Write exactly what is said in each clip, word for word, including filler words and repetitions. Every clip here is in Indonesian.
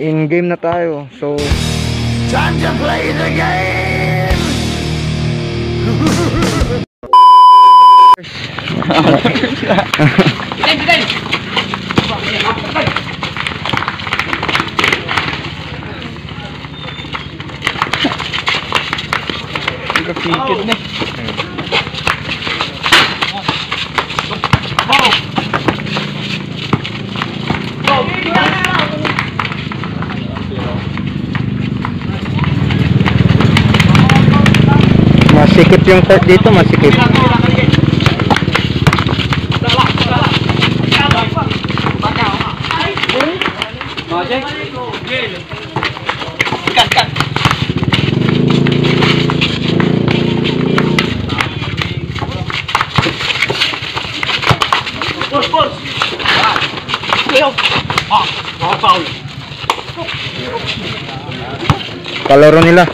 in game na tayo, so time to play the game. Masikip yung court dito, masikip. Kalaro nila.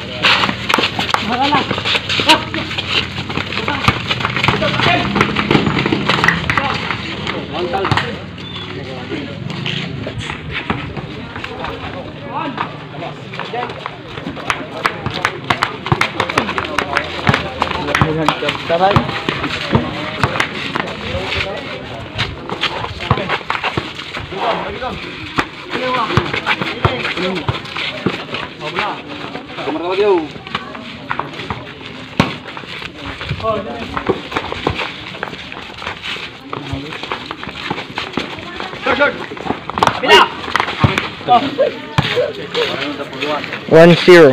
one zero.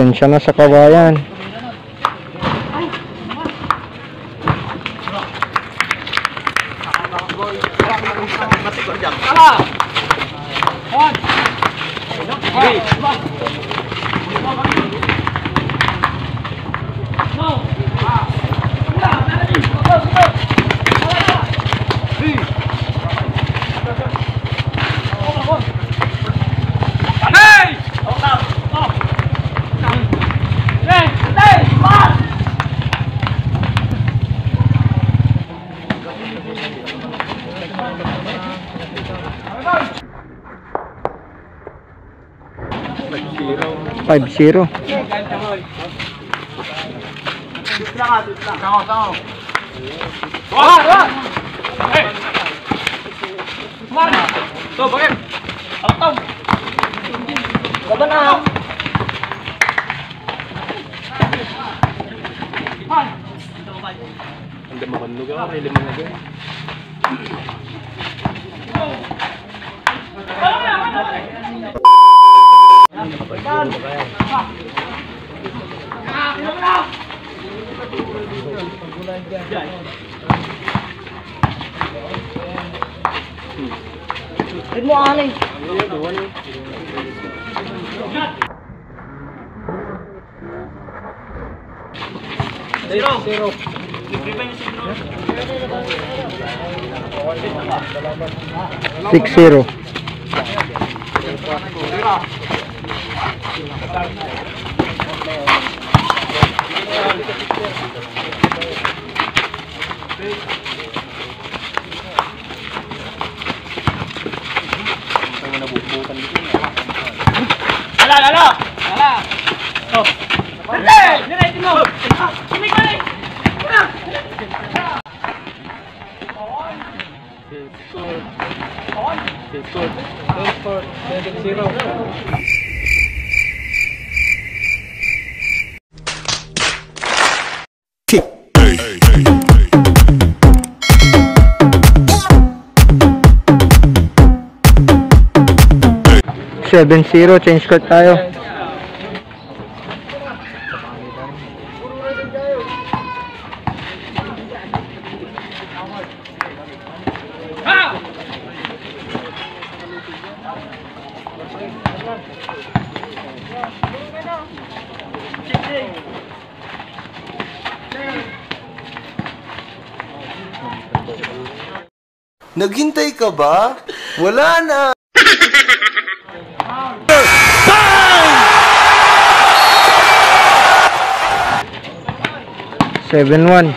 Pasensya na sa kawayan. five zero. Cobain. Atom. Cobain atom. Pan. Anda makan juga, ini lemon aja. Good morning. Zero. Zero. Six zero. Ala ala ala. Stop. Hey, nilai itu. Sini kali. Kurang. On. Good. On. Good. Good. Jadi zero. seven zero, change card tayo. Naghintay ka ba? Wala na! Seven one.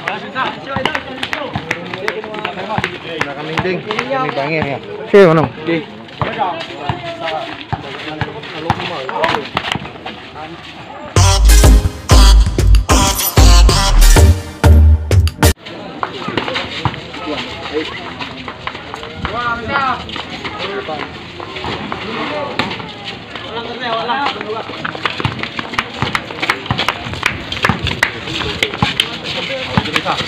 Kak.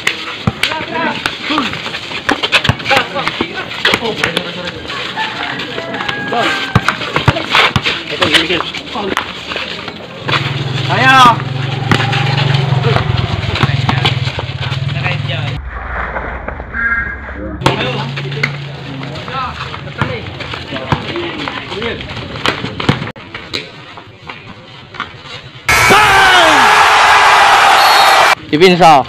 Ayo. Ibin sao?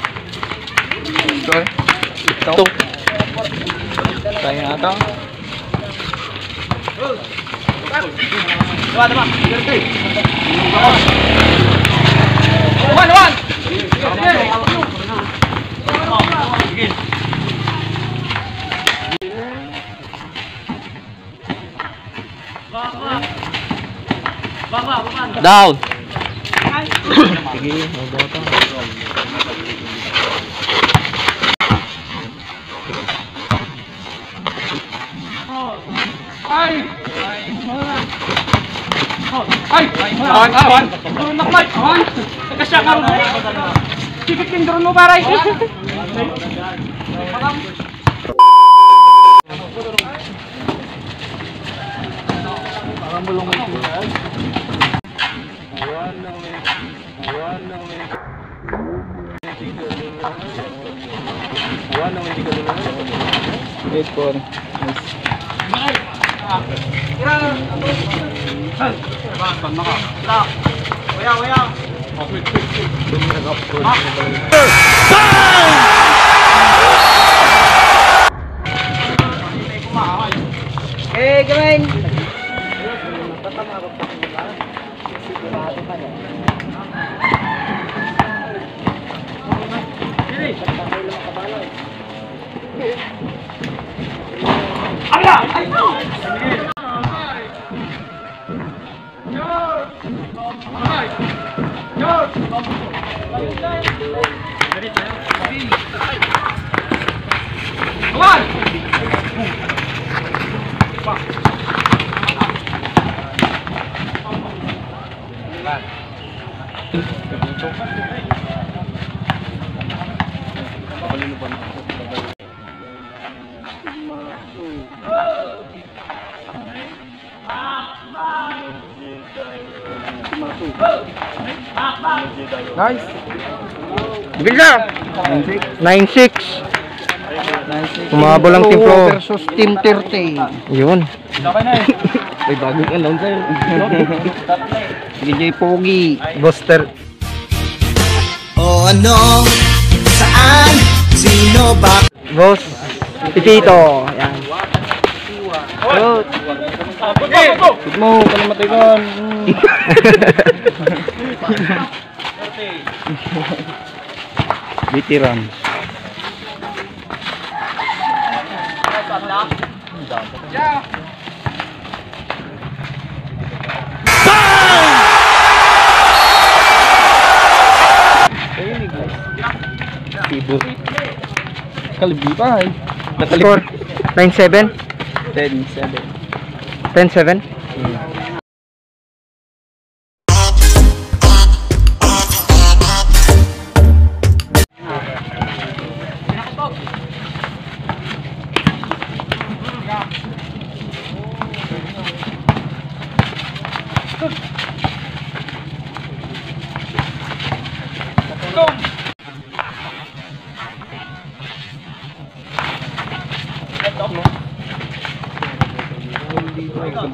Itu saya tahu. Down. Ay, kawan, kawan. Turun nak light, kawan. Kasya karon. Tipik din turun mo baray. Hal, bang, bang, bang, bang, waya, waya. Oke, oke, oke. Bener, oke. Eh, keren. Ada, ayo. Come on! Lan. Nice. Bilang nine six. Kumabo lang Team Flojo versus Team thirty. Yun. May bagong announce sir. D J Pogi Buster. Oh ano? Saan? Sino ba? Boss Pipito. Ayan. Good. Good mo. Kalamatay kon. Bitiran. Yeah. Ibu. Kalbi pa ay. Score nine seven. ten seven. ten seven.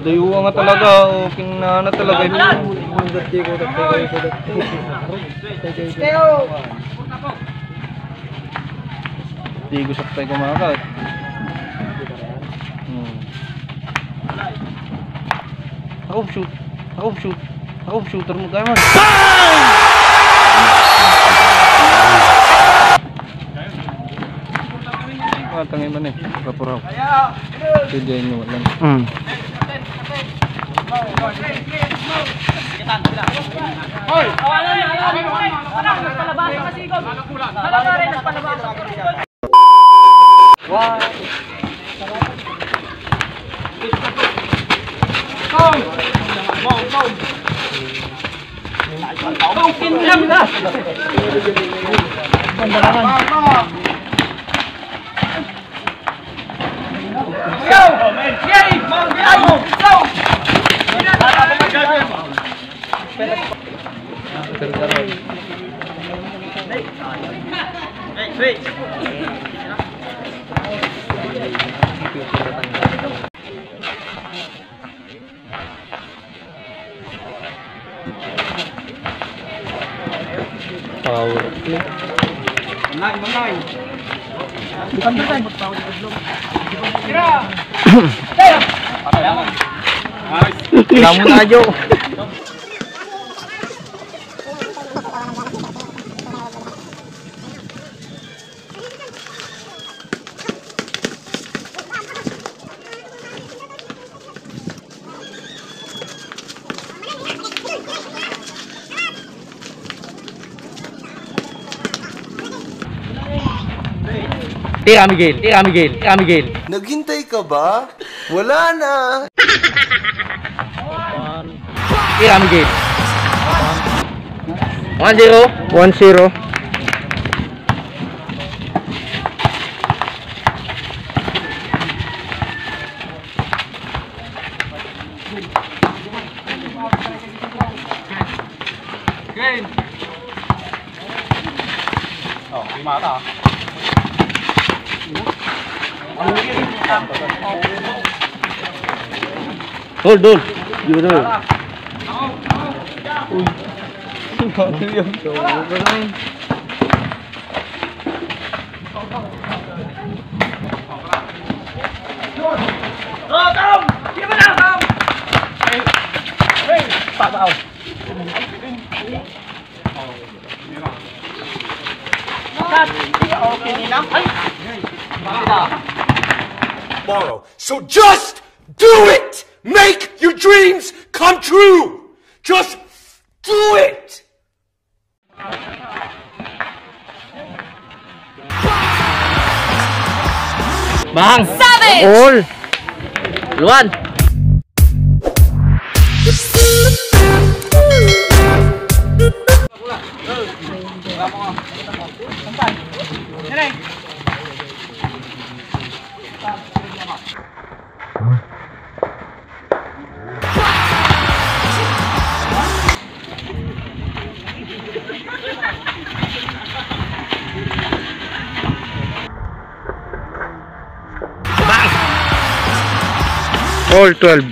Dayuwa nga talaga, o kinana talaga. Hindi ko saktay kumagat. Ako shoot, ako shoot, ako shooter mo tayo man. Tangin man eh, kapuraw. Pwede nyo lang. Hmm. Kamu aja. Tira Miguel, tira Miguel, tira Miguel. Naghintay ka ba? Wala na. Tira Miguel. one zero, one zero. Dol, dol. Dol. Tomorrow. So just do it. Make your dreams come true. Just do it. Bang. Savage. All. Luan. All twelve.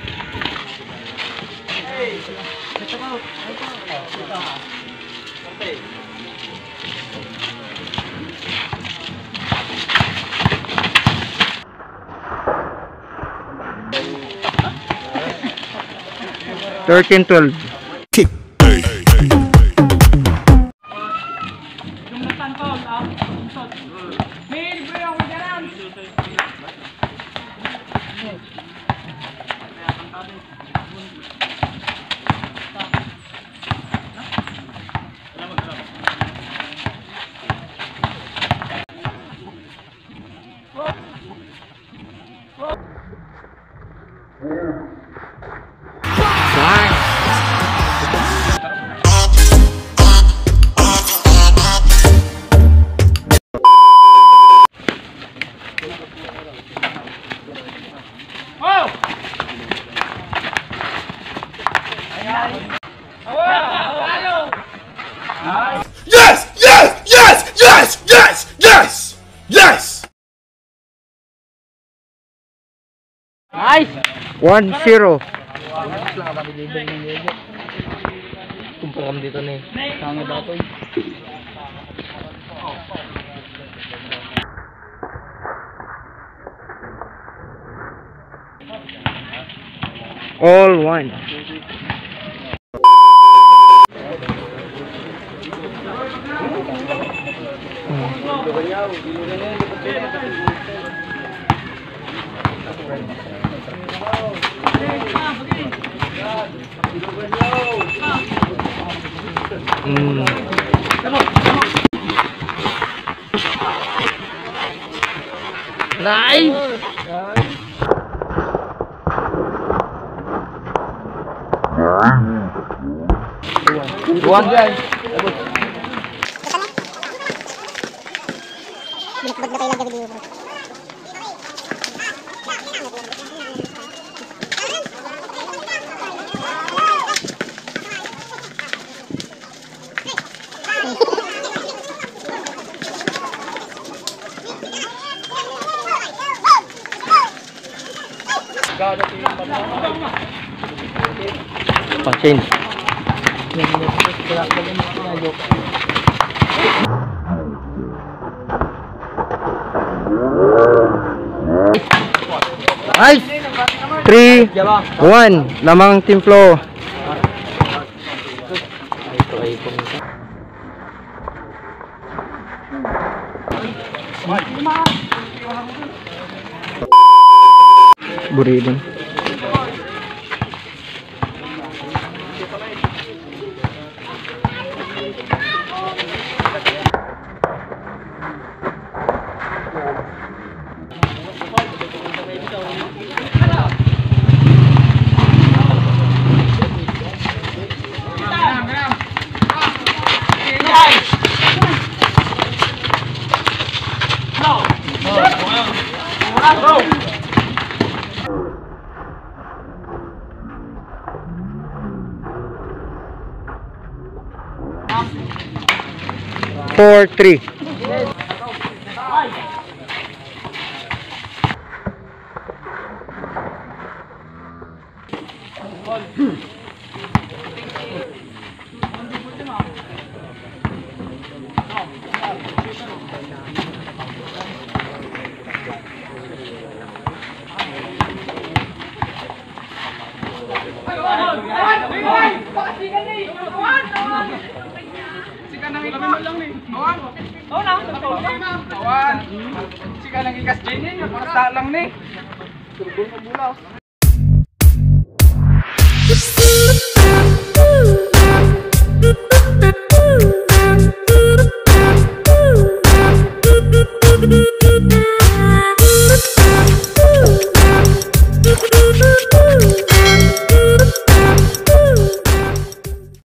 Thirteen, twelve. One zero. Kumpulan dito nih. Sama datoy. All one. Hmm. Nice. One guys. Change. Nice. Three, one. Lamang Team Flojo. Buri din. Four, three. Salang nih.